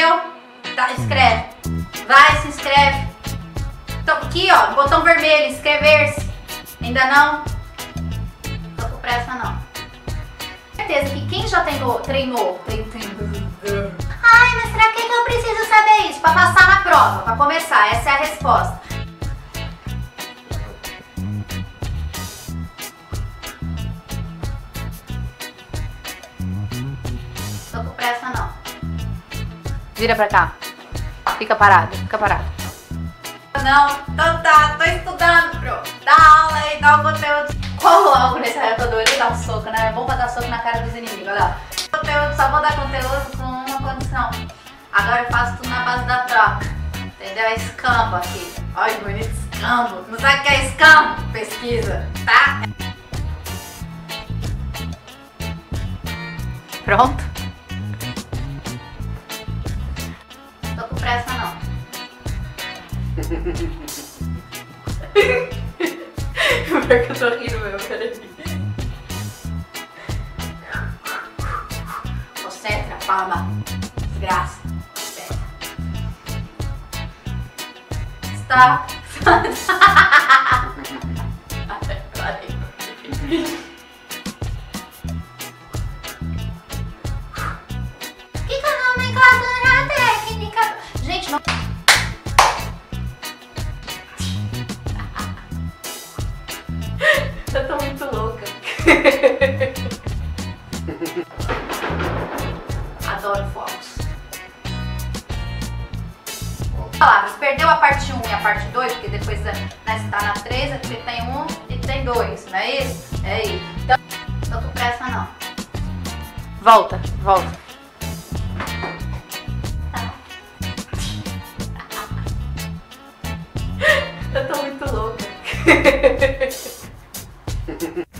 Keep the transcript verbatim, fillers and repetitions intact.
inscreveu? Tá, escreve. Vai, se inscreve. Então, aqui, ó, botão vermelho, inscrever-se. Ainda não? Tô com pressa, não. Certeza que quem já treinou, treinou, treinou. Ai, mas será que eu preciso saber isso? Pra passar na prova, pra começar. Essa é a resposta. Tô com pressa, não. Vira pra cá. Fica parado, fica parado. Não, então tá, tô estudando, pro. Dá aula aí, dá o conteúdo. Coloco nesse arrebatador e dá um soco, né? É bom pra dar soco na cara dos inimigos, olha lá. Conteúdo, só vou dar conteúdo com uma condição. Agora eu faço tudo na base da troca. Entendeu? É escambo aqui. Olha que bonito escambo. Não sabe o que é escambo? Pesquisa, tá? Pronto? Tô com pressa, não. Pior que eu tô rindo, meu. Peraí. Concentra, palma. Desgraça. Concentra. Está. Eu tô muito louca. Adoro fogos. Palavras, perdeu a parte um e a parte dois, porque depois está na três, aqui tem um e tem dois, não é isso? É isso. Então, não tô com pressa, não. Volta, volta. Eu tô muito louca.